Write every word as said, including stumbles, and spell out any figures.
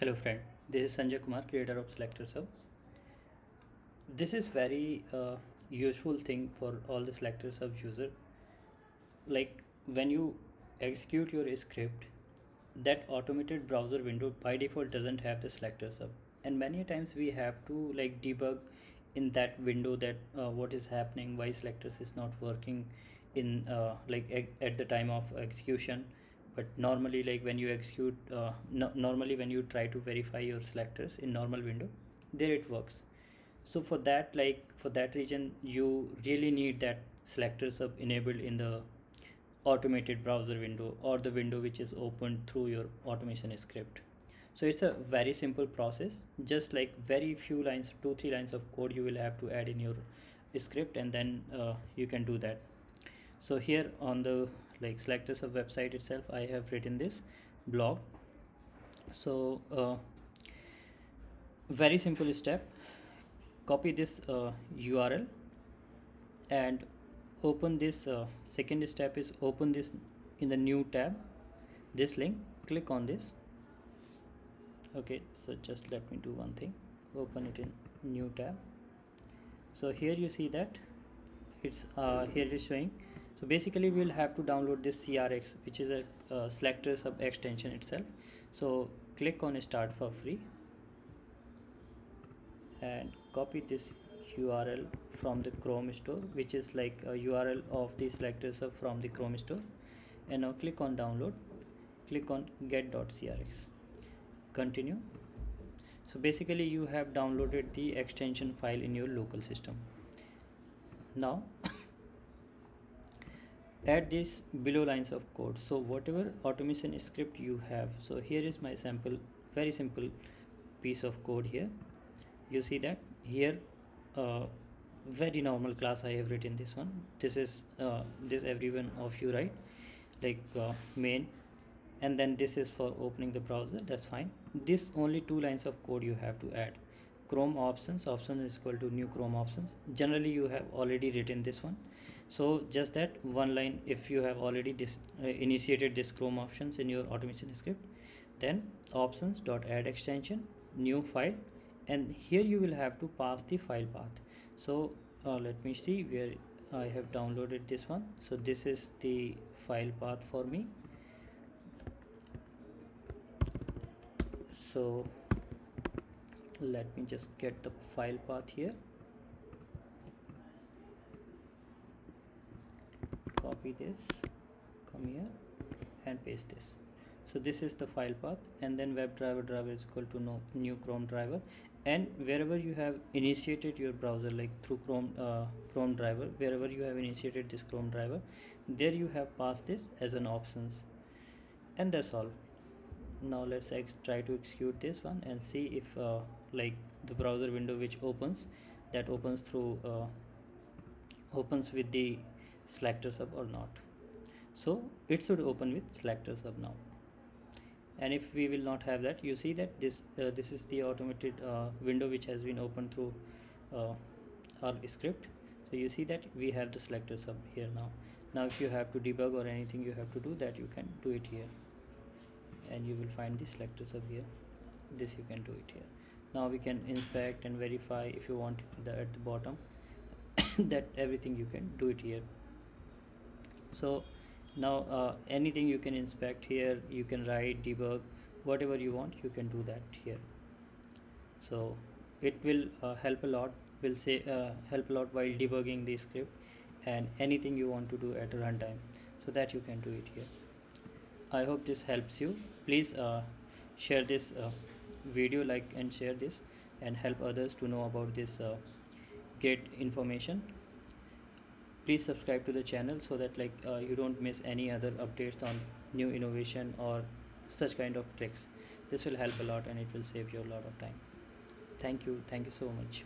Hello friend, this is Sanjay Kumar, creator of Selectors Hub. This is very uh, useful thing for all the Selectors Hub user. Like when you execute your script, that automated browser window by default doesn't have the Selectors Hub, and many times we have to like debug in that window that uh, what is happening, why Selectors is not working in uh, like at the time of execution. But normally like when you execute uh, no normally when you try to verify your selectors in normal window, there it works. So for that, like for that reason, you really need that Selectors Hub enabled in the automated browser window or the window which is opened through your automation script. So it's a very simple process, just like very few lines, two three lines of code you will have to add in your script, and then uh, you can do that. So here on the like Selectors Hub website itself, I have written this blog. So uh, very simple step, copy this uh, U R L and open this uh, second step is open this in the new tab, this link, click on this. Okay, so just let me do one thing, open it in new tab. So here you see that it's uh, here it is showing. So basically we'll have to download this C R X, which is a uh, Selectors Hub extension itself. So click on start for free and copy this U R L from the Chrome Store, which is like a U R L of the Selectors Hub from the Chrome Store, and now click on download, click on get dot C R X, continue. So basically you have downloaded the extension file in your local system. Now add these below lines of code. So whatever automation script you have, so here is my sample, very simple piece of code. Here you see that here uh, very normal class I have written. This one, this is uh, this everyone of you, right? Like uh, main, and then this is for opening the browser, that's fine. This only two lines of code you have to add. Chrome options, option is equal to new Chrome options. Generally you have already written this one, so just that one line. If you have already this uh, initiated this Chrome options in your automation script, then options dot add extension, new file, and here you will have to pass the file path. So uh, let me see where I have downloaded this one. So this is the file path for me. So let me just get the file path here, copy this, come here and paste this. So this is the file path, and then WebDriver driver is equal to no, new Chrome driver, and wherever you have initiated your browser, like through Chrome uh, Chrome driver, wherever you have initiated this Chrome driver, there you have passed this as an options, and that's all. Now let's ex try to execute this one and see if uh, like the browser window which opens, that opens through uh, opens with the Selectors Hub or not. So it should open with Selectors Hub now, and if we will not have that, you see that this uh, this is the automated uh, window which has been opened through uh, our script. So you see that we have the Selectors Hub here now. Now if you have to debug or anything you have to do, that you can do it here, and you will find the Selectors Hub here. This you can do it here. Now we can inspect and verify if you want the, at the bottom that everything you can do it here. So now uh, anything you can inspect here, you can write, debug, whatever you want you can do that here. So it will uh, help a lot, will say uh, help a lot while debugging the script and anything you want to do at runtime, so that you can do it here. I hope this helps you. Please uh, share this uh, video, like and share this, and help others to know about this uh, great information. Please subscribe to the channel so that like uh, you don't miss any other updates on new innovation or such kind of tricks. This will help a lot and it will save you a lot of time. Thank you. Thank you so much.